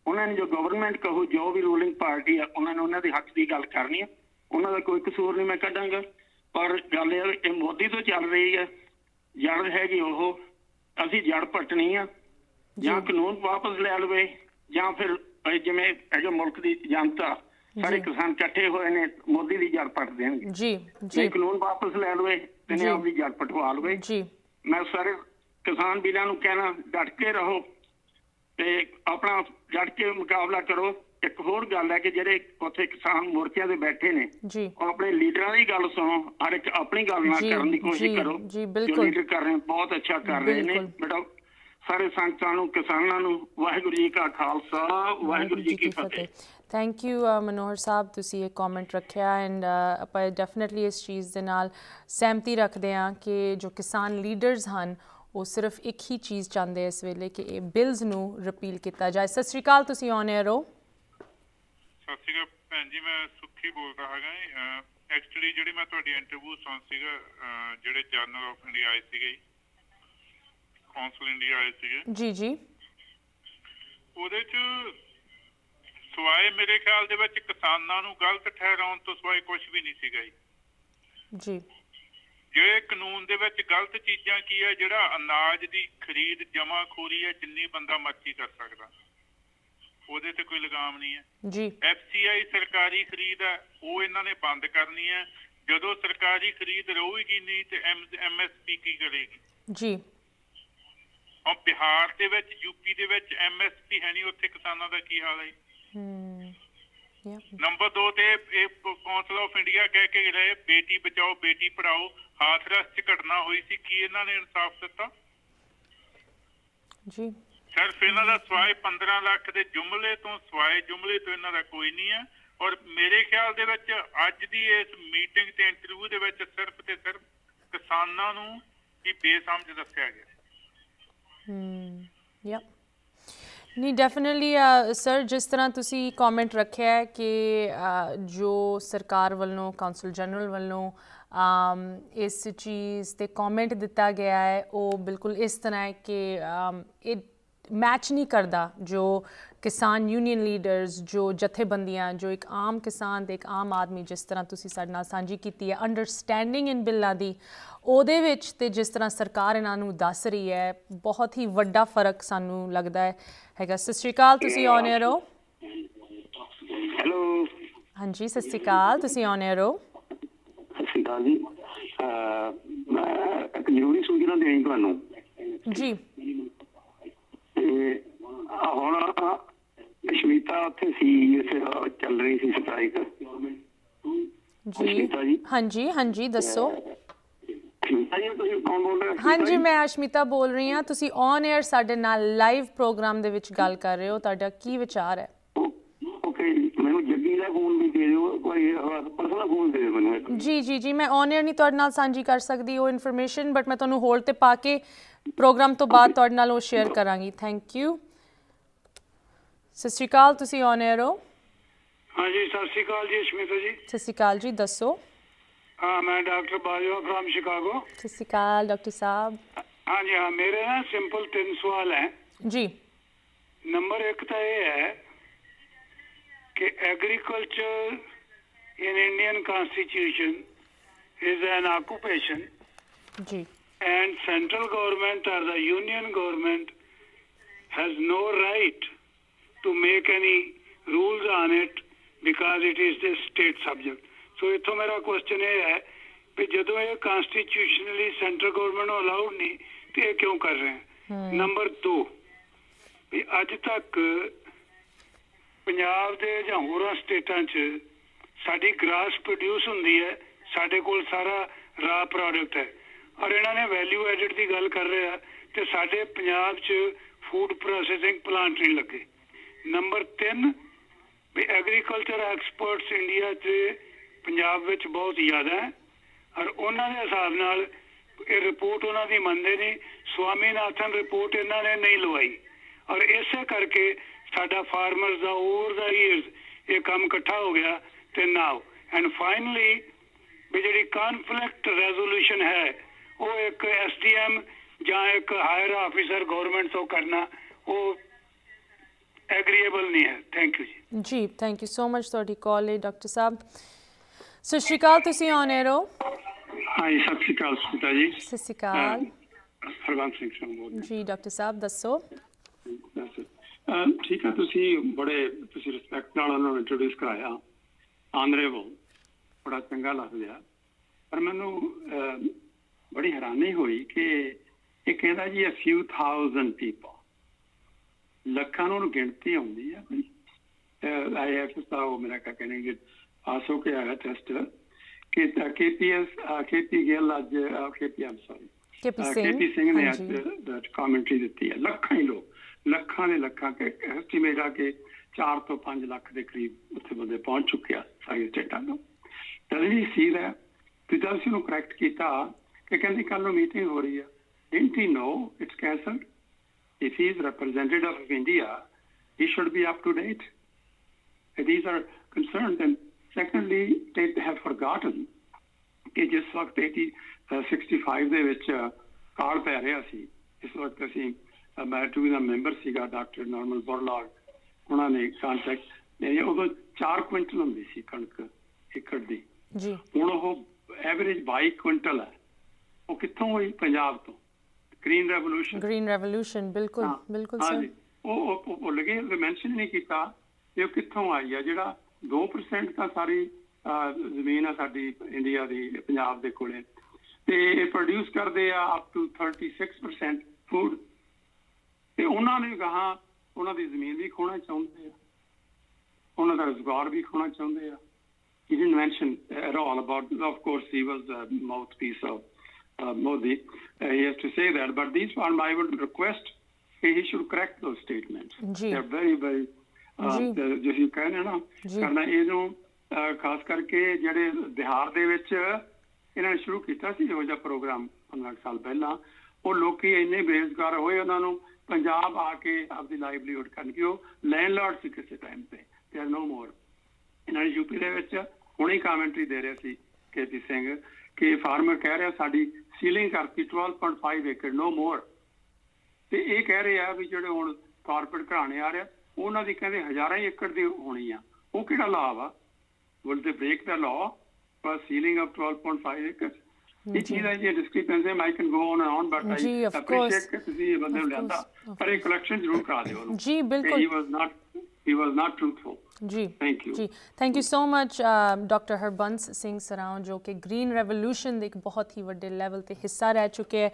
उन्होंने जो गवर्नमेंट कहो जो भी रूलिंग पार्टी है, उन्होंने उन्होंने हक की गल करनी है, उन्होंने कोई कसूर नहीं मैं कढ़ांगा। पर गल ये मोदी तो चल रही है, जड़ हैगी वो असीं जड़ पट्टनी आ, जां कानून वापस लै लवे, जां फिर जिवें है मुल्क की जनता सारे किसान इकट्ठे होए ने, मोदी की जड़ पट्ट देणगे जी जी। कानून वापस लै लवे, इन्हें आपकी जड़ पटवा लवे जी। मैं सारे किसान वीरां नूं कहना डट के रहो, अपना डट के मुकाबला करो। एक होर गल है कि जिहड़े उत्थे किसान मोर्चे दे बैठे ने अपने लीडरां दी गल सुनो, हर एक अपनी गल ना करन दी कोशिश करो। जो लीडर कर रहे हैं बहुत अच्छा कर रहे हैं बेटा। सारे संगतां नूं किसानां नूं वाहिगुरू जी का खालसा वाहिगुरू जी की फतेह। थैंक यू मनोहर साहब, तुसी एक कॉमेंट रखिया एंड आप डेफिनेटली इस चीज़ दे नाल सहमति रखते हैं कि जो किसान लीडर्स हैं वो सिर्फ एक ही चीज़ चाहते हैं इस वेले कि ये बिल्स नूं रिपील किया जाए। सत श्री अकाल, तुसी ऑन एयर हो। सत श्री अकाल भैन जी, मैं सुखी बोल रहा है। एक्चुअली जी मैं इंटरव्यू सुन जो जर्नल ऑफ इंडिया आई थी काउंसिल इंडिया आए थे जी जी ਉਹਦੇ ਚ ਸਵਾਏ ਮੇਰੇ ਖਿਆਲ ਦੇ ਵਿੱਚ ਕਿਸਾਨਾਂ ਨੂੰ ਗਲਤ ਠਹਿਰਾਉਣ ਤੋਂ ਸਵਾਏ ਕੁਝ ਵੀ ਨਹੀਂ ਸੀਗਾ ਜੀ। ਜੇ ਕਾਨੂੰਨ ਦੇ ਵਿੱਚ ਗਲਤ ਚੀਜ਼ਾਂ ਕੀ ਹੈ, ਜਿਹੜਾ ਅਨਾਜ ਦੀ ਖਰੀਦ ਜਮਾਖੋਰੀ ਹੈ ਜਿੰਨੀ ਬੰਦਾ ਮਰਜ਼ੀ ਕਰ ਸਕਦਾ ਉਹਦੇ ਤੇ ਕੋਈ ਲਗਾਮ ਨਹੀਂ ਹੈ ਜੀ। FCI ਸਰਕਾਰੀ ਖਰੀਦ ਹੈ ਉਹ ਇਹਨਾਂ ਨੇ ਬੰਦ ਕਰਨੀ ਹੈ। ਜਦੋਂ ਸਰਕਾਰੀ ਖਰੀਦ ਰਹੂਗੀ ਨਹੀਂ ਤੇ MSP ਕੀ ਕਰੇਗੀ ਜੀ। और बिहार दे विच यूपी दे विच MSP है नहीं, उत्थे किसानां दा की हाल है। नंबर 2 ते काउंसिल ऑफ इंडिया कह के रहे बेटी बचाओ बेटी पढ़ाओ, हाथरस च घटना हुई सी कि इन्हां ने इंसाफ दिता जी। सिर्फ इन्हां दा स्वाय 15 लाख दे जुमले तो स्वाय जुमले तो इन्हां दा कोई नहीं है। और मेरे ख्याल दे विच अज दी इस मीटिंग ते इंटरव्यू दे विच सिर्फ ते सिर्फ किसानां नूं ही बेसमझ दस्सिया गया। नहीं डेफिनेटली सर, जिस तरह तुसी कमेंट रखिया है कि जो सरकार वालों काउंसल जनरल वालों इस चीज़ ते कमेंट दिता गया है वो बिल्कुल इस तरह है कि इट मैच नहीं करता। जो किसान यूनियन लीडर्स जो जथेबंदियाँ जो एक आम किसान ते एक आम आदमी जिस तरह तुसी साडे नाल सांझी कीती है अंडरस्टैंडिंग इन बिल्लां दी ਉਹਦੇ ਵਿੱਚ ਤੇ जिस तरह सरकार इन्हां नूं दस रही है बहुत ही वड्डा फर्क सानूं लगदा हैगा। सत श्री अकाल, तुसीं ऑन एयर हो। हेलो हाँ जी, सत श्री अकाल, तुसीं ऑन एयर हो। सत श्री अकाल जी, मैं एक ਜ਼ਰੂਰੀ ਸੂਚਨਾ ਦੇਣੀ ਤੁਹਾਨੂੰ जी। ਹੁਣ ਅਸ਼ਮੀਤਾ ਉੱਥੇ ਸੀ ਚੱਲ ਰਹੀ ਸੀ ਸਟ੍ਰਾਈਕ ਜੀ। हाँ जी हाँ जी, ਦੱਸੋ। हाँ जी, मैं आशमीता बोल रही हूँ। तुसी ऑन एयर साडे नाल लाइव प्रोग्राम दे विच गल कर रहे हो, तुहाडा की विचार है? ओके, मैनूं जग्गी दा फोन भी दे दिओ, कोई पर्सनल फोन दे दिओ मैनूं। जी जी जी, मैं ऑन एयर नहीं तुहाडे नाल सांझी कर सकदी ओ इन्फॉर्मेशन, बट मैं तुहानूं होल्ड ते पा के प्रोग्राम तो बाद तुहाडे नाल ओ शेयर करांगी। Thank you. सत श्री अकाल, तुसी ऑन एयर हो। हाँ जी, सत श्री अकाल जी आशमीता जी। सत श्री अकाल जी, दसो। हाँ, मैं डॉक्टर बाजवा फ्राम शिकागो। सत श्री अकाल डॉक्टर साहब। हाँ जी हाँ, मेरे ना सिंपल 3 सवाल हैं जी। नंबर 1 तो ये है कि agriculture in Indian constitution is an occupation जी एंड सेंट्रल गवर्नमेंट और the union government has no right to make any rules on it because it is the state subject. So इतों मेरा क्वेश्चन ये है कि जो ये कॉन्स्टिट्यूशनली सेंट्रल गवर्नमेंट अलाउड नहीं तो ये क्यों कर रहे हैं। नंबर 2 अज तक पंजाब के या होर स्टेटा च साड़ी ग्रास प्रोड्यूस होंगी है, साढ़े कोल सारा रॉ प्रोडक्ट है और इन्होंने वैल्यू एडिड की गल कर रहे हैं तो साढ़े पंजाब च फूड प्रोसैसिंग प्लांट नहीं लगे। नंबर 3 भी एग्रीकल्चर एक्सपर्ट्स इंडिया से पंजाब विच बहुत ज़्यादा है और उन्होंने हिसाब नाल रिपोर्ट उन्होंने मनते नहीं, स्वामीनाथन रिपोर्ट इन्होंने नहीं लवाई और इस करके साडा फार्मर्स का ओवर द ईयर्स ये काम कट्ठा हो गया। तो नाउ एंड फाइनली भी जी कॉन्फ्लिक्ट रेजोल्यूशन है वो एक SDM या एक हायर ऑफिसर गवर्नमेंट तो करना वो एग्रीएबल नहीं है। थैंक यू जी। जी, थैंक यू सो मच थोड़ी कॉल है डॉक्टर साहब। सत श्री अकाल, तुसी ऑन एयर हो। हाँ जी, सत श्री अकाल सुनीता जी। सत श्री अकाल जी डॉक्टर साहब, दसो। ठीक है, तुसी बड़े रिस्पैक्ट नाल उन्होंने इंट्रोड्यूस कराया, ऑनरेबल बड़ा चंगा लग गया। पर मैनू बड़ी हैरानी हुई कि एक कहता जी फ्यू थाउजेंड पीपल, लखां गिणती आउंदी है IAS मेरा क्या कहेंगे पास होके आया टेस्ट KP सिंह ने आज कमेंट्री दी है लखा ही लोग लखा ने लखा के एस्टीमेट आके 4 से 5 लाख के करीब उत्थे बंदे पहुंच चुके हैं सारी स्टेटा में तद भी सील है तो जब उसे करैक्ट किया कि कहते कल मीटिंग हो रही है Didn't he know it's cancelled? If he is representative of India, he should be up to date. These are concerns. And secondly, they have forgotten that just like 65 de vich card pay reha si is waqt assi two da member siga Dr. Norman Borlaug ਉਹਨਾਂ ਨੇ contact ਇਹ ਉਦੋਂ 4 quintal ਹੁੰਦੀ ਸੀ ਕਣਕ ਏਕੜ ਦੀ ਜੀ ਹੁਣ ਉਹ ਐਵਰੇਜ 22 ਕੁਇੰਟਲ ਹੈ ਉਹ ਕਿੱਥੋਂ ਹੋਈ ਪੰਜਾਬ ਤੋਂ ग्रीन रेवोल्यूशन बिल्कुल बिल्कुल सर वो लगे मेंशन नहीं किया ये कितों आई है जिहड़ा 2% का सारी जमीन है साडी इंडिया दी पंजाब दे कोले ते प्रोड्यूस करदे आ अप टू 36% फूड ते उन्हां ने कहा उन्हां दी जमीन भी खोना चाहुंदे आ उन्हां दा रोजगार भी खोना चाहुंदे आ he didn't mention at all about of course he was a mouthpiece of Modi, he has to say that. But these farm, I would request he should correct those statements. They are very. जो ये कहने ना करना ये जो खास करके जड़े बिहार दे विच इन्हें शुरू किया सी जो प्रोग्राम 15 साल पहला वो लोग इन्ने बेरोजगार होए उन्होंने पंजाब आके अपनी लाइवलीहुड करके वो लैंडलॉर्ड सी किसी टाइम पे दे आर नो मोर इन्हें यूपी दे विच हुणे कमेंट्री दे रहे सी KP सिंह कि फार्मर कह रहा साड़ी सीलिंग करती 12.5 एकड़ नो मोर तो यह कह रहे हैं भी जोड़े हूँ कारपोरेट घराने आ रहे उन्होंने कहते हज़ारों एकड़ की होनी आ वो किड़ा लाभ आ will they break the law for ceiling of 12.5 एकड़ ये चीज़ है ये discrepancy I can go on and on but I appreciate कि तुसी ये बंदे लियांदा पर एक कलेक्शन जरूर करा दिओ जी बिल्कुल he was not truthful जी thank you so much doctor हरबंस सिंह सराओं जो कि ग्रीन रेवोल्यूशन के बहुत ही वड्डे लैवल पर हिस्सा रह चुके हैं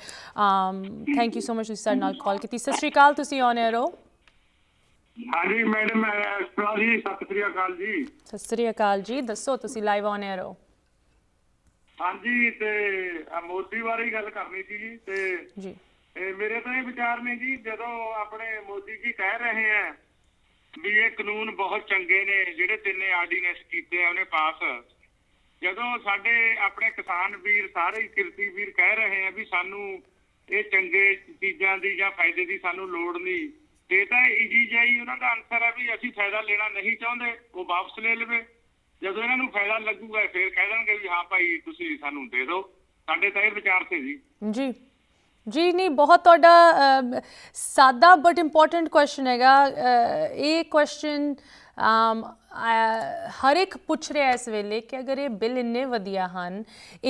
थैंक यू सो मच तुसीं साडे नाल कॉल कीती सत श्री अकाल तुसीं ऑन एयर हो हाँ जी मैडम जी सत श्री अकाल जी दसो तुसीं लाइव ऑन एयर हो हाँ जी ते मोदी बारे गल करनी सी जी मेरे तो ये विचार ने जी जदों अपने मोदी जी कह रहे हैं भी ये कानून बहुत चंगे ने जिहड़े 3 आर्डीनेंस कीते उन्हें पास जदों साडे अपने किसान वीर सारे किरती वीर कह रहे हैं भी सानू ये चंगे चीज़ां दी जां फायदे दी सानू लोड़ नहीं ते तां इजी जाई उन्हां दा आंसर है भी असीं फायदा लेना नहीं चाहुंदे वो वापस ले लवे जदों इन्हां नूं फायदा लगूगा फिर कह देणगे भी हाँ भाई तुसीं सानू दे दो साडे तां इह विचार से जी जी नहीं बहुत सादा बट इंपॉर्टेंट क्वेश्चन है ये क्वेश्चन हर एक पुछ रहा इस वेले कि अगर ये बिल इन्ने वधिया हैं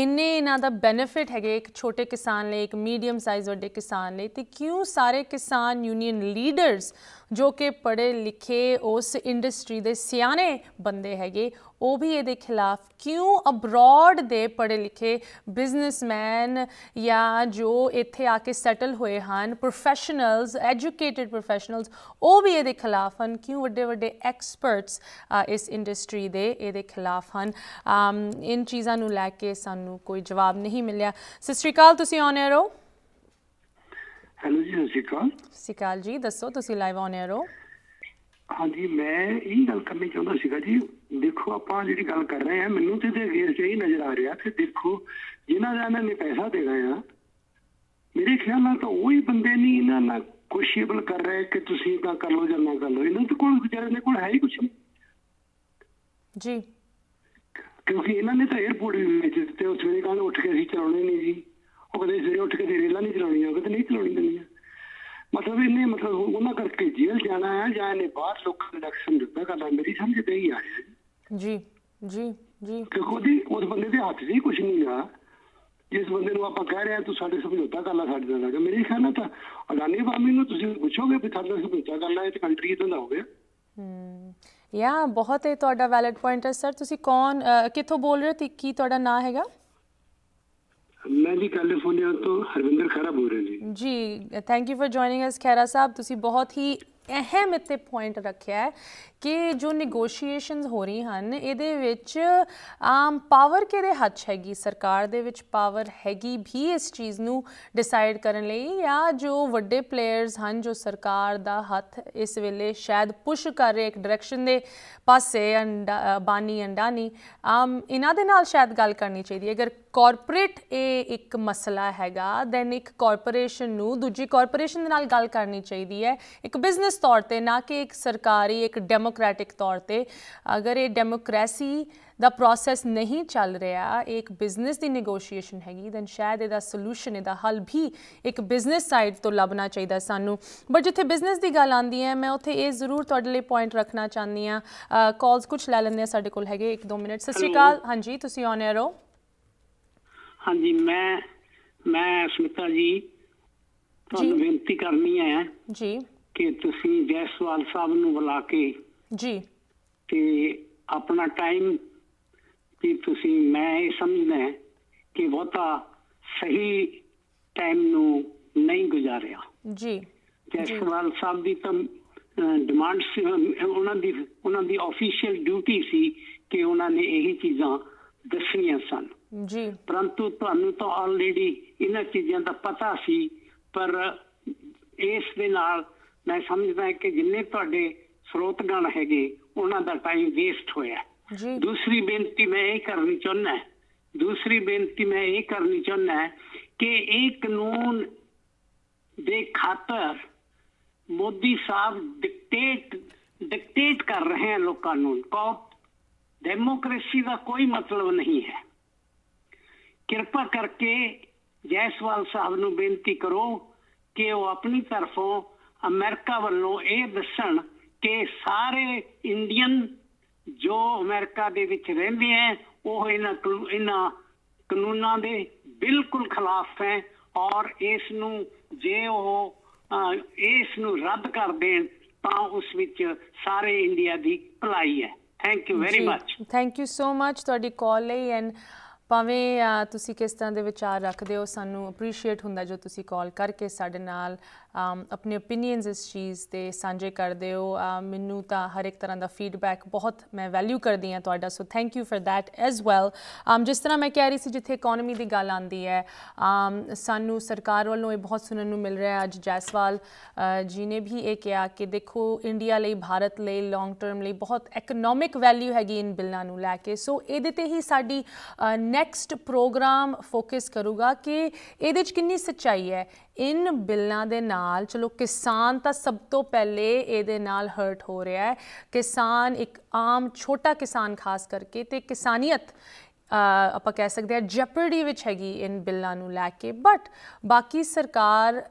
इन्ने इन्हां दा बेनीफिट है एक छोटे किसान ले एक मीडियम साइज़ वड्डे किसान ले तो क्यों सारे किसान यूनियन लीडर्स जो कि पढ़े लिखे उस इंडस्ट्री दे सियाने बंदे हैगे वो भी ये खिलाफ क्यों अब्रॉड दे पढ़े लिखे बिजनेसमैन या जो इत्थे आके सैटल होए हैं प्रोफैशनल्स एजुकेटेड प्रोफैशनल्स वो भी ये खिलाफ हैं क्यों वड्डे वड्डे एक्सपर्ट्स इस इंडस्ट्री दे ये खिलाफ हैं इन चीज़ों नूं लैके सानूं कोई जवाब नहीं मिलिया सत श्री अकाल तुसीं ऑन एयर हो हेलो जी सत श्री अकाल जी दसो तुसीं लाइव ऑन एयर हो हाँ जी मैं यही गल करनी चाहता सीगा जी देखो आपां जिहड़ी गल कर रहे हैं मैनूं ते अगेंस्ट यही नज़र आ रहा कि देखो जिन्हां दा इन्हां ने पैसा देना है मेरे ख्याल नाल तां उही बंदे नहीं इन्हां नाल कोशिशेबल कर रहे कि तुसीं तां कर लो जां ना कर लो इन्हां कोल बेचारे कोल है ही कुछ नहीं जी क्योंकि इन्हां ने तां एयरपोर्ट भी बेच दित्ते उस वे कल उठ के असीं चलाउणे नहीं जी वो कहीं सवेरे उठ के रेल नहीं चलानी कहते नहीं चलानी देनी मतलब इन्हें मतलब उन्होंने करके जेल जाना है या इन्हें बाहर लोग इलेक्शन दिता करना मेरी समझ तो ही आया जी जी जी क्योंकि उस बंदे के हाथ से कुछ नहीं रहा जिस बंदे आप कह रहे हैं तू साढ़े समझौता कर ला साढ़े मेरे ख्याल तो अडानी बामी तुम पूछोगे भी साढ़े समझौता कर ला कंट्री इधर का हो गया या बहुत ही तुहाडा वैलिड पॉइंट है सर तुम कौन कितों बोल रहे हो की तुहाडा नाम हैगा मैं जी कैलिफोर्निया तो हरविंदर खैरा बोल रहे जी thank you for joining us Khaira साहब तुसी बहुत ही अहम इत्थे पॉइंट रखा है कि जो निगोशिएशनस हो रही हैं ये आम पावर किहदे हथ हैगी, सरकार दे विच पावर हैगी भी इस चीज़ नू डिसाइड करन लई, या जो वड्डे प्लेयर्स हैं जो सरकार दा हथ इस वेले शायद पुश कर रहे एक डायरैक्शन दे पासे, अंबानी अंडानी आम इन्हां दे नाल शायद गल करनी चाहिए। अगर कॉरपोरेट ये एक मसला हैगा दैन एक कॉरपोरेशन नू दूजी कॉरपोरेशन दे नाल गल करनी चाहिए है, एक बिजनेस तौर पर, ना कि एक सरकारी एक डेमोक्रेटिक तौर पर। अगर ये डेमोक्रेसी दा प्रोसेस नहीं चल रहा, एक बिजनेस की निगोशिएशन हैगी, दैन शायद इसका सल्यूशन इसका हल भी एक बिजनेस साइड तो लभना चाहिए सानू। बट जिथे बिजनेस की गल आती है मैं उत्थे ये जरूर तुहाडे लई पॉइंट रखना चाहती हाँ। कॉल्स कुछ लै लैंदे आं साडे कोल हैगे, एक दो मिनट। सत श्री अकाल, हाँ जी तुसीं ऑन एयर हो। हाँ जी, मैं आशमीता जी तुहानू बेनती करनी है जी कि तुसीं जायसवाल साहब नू बुला के जी ते अपना टाइम कि तुसीं, मैं ये समझना कि बहुता सही टाइम नू नहीं गुजारिया जी। जायसवाल साहब की तो डिमांड उन्होंने ऑफिशियल ड्यूटी सी कि उन्होंने यही चीज़ां दसनिया सन जी, परंतु तुहानू तो ऑलरेडी इन्हां चीज़ां का पता सी, पर इस दे नाल मैं समझदा कि जिन्ने तुहाडे स्रोतगण हैगे उन्हां दा टाइम वेस्ट होया। दूसरी बेनती मैं ये करनी चाहना है कि ये कानून दे खातर मोदी साहब डिक्टेट कर रहे हैं लोगों नूं। डेमोक्रेसी का कोई मतलब नहीं है। कृपा करके जायसवाल साहब नूं बेनती करो कि वो अपनी तरफों अमेरिका वालों ये दसन कि सारे इंडियन जो अमेरिका दे विच रहिंदे हैं वह इन्हां कानूनां दे बिल्कुल खिलाफ हैं, और इस नूं जे वह इस नूं रद्द कर देण तां उस विच सारे इंडिया दी भलाई है। Thank you very much. Thank you so much तुहाडी कॉल लई, एंड भावें तुसीं किस तरह के विचार रखते हो सानू अपरीशिएट हुंदा जो तुसीं कॉल करके साडे नाल अपने ओपीनियनस इस चीज़ ते सांझे करदे हो। मैनू तो हर एक तरह का फीडबैक बहुत मैं वैल्यू करदी हां तुहाडा, so thank you for that as well. जिस तरह मैं कह रही सी जिथे इकोनॉमी की गल आती है सानू सरकार वालों ये बहुत सुनने को मिल रहा है। अज जायसवाल जी ने भी ये कहा कि देखो इंडिया लई भारत लई लॉन्ग टर्म लई बहुत इकनॉमिक वैल्यू हैगी इन बिलों नूं लैके, सो इहदे ते ही साडी नैक्सट प्रोग्राम फोकस करूगा कि इहदे च कितनी सच्चाई है इन बिलों के नाल। चलो किसान तो सब तो पहले ये हर्ट हो रहा है, किसान एक आम छोटा किसान खास करके, तो किसानियत आप कह सकते हैं जैपर्डी विच हैगी इन बिलों नूं लैके। बट बाकी सरकार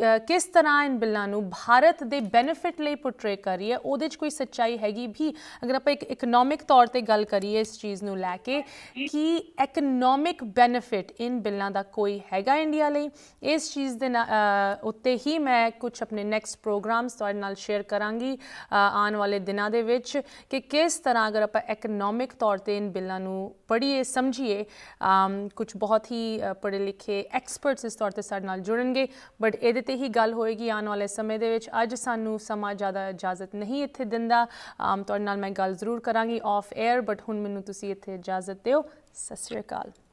किस तरह इन बिलों भारत के बेनीफिट लिए पोर्ट्रे कर रही है उहदे च कोई सच्चाई हैगी भी। अगर आप एक इकनॉमिक तौर पर गल करिए इस चीज़ को लैके कि इकनॉमिक बेनीफिट इन बिलों का कोई हैगा इंडिया लिए, इस चीज़ के उत्ते ही मैं कुछ अपने नैक्सट प्रोग्राम्स तुहाडे नाल शेयर करांगी आने वाले दिनों के विच कि किस तरह अगर आप इकनॉमिक तौर पर इन बिलों पढ़िए समझिए। कुछ बहुत ही पढ़े लिखे एक्सपर्ट्स इस तौर पर साडे नाल जुड़नगे, बट ये ते ही गल होएगी आने वाले समय दे विच। अज सानू समा ज़्यादा इजाजत नहीं इत्थे दिंदा, तुहाडे नाल मैं गल जरूर करांगी ऑफ एयर, बट हुण मैनू तुसीं इत्थे इजाजत दिओ। सत श्री अकाल।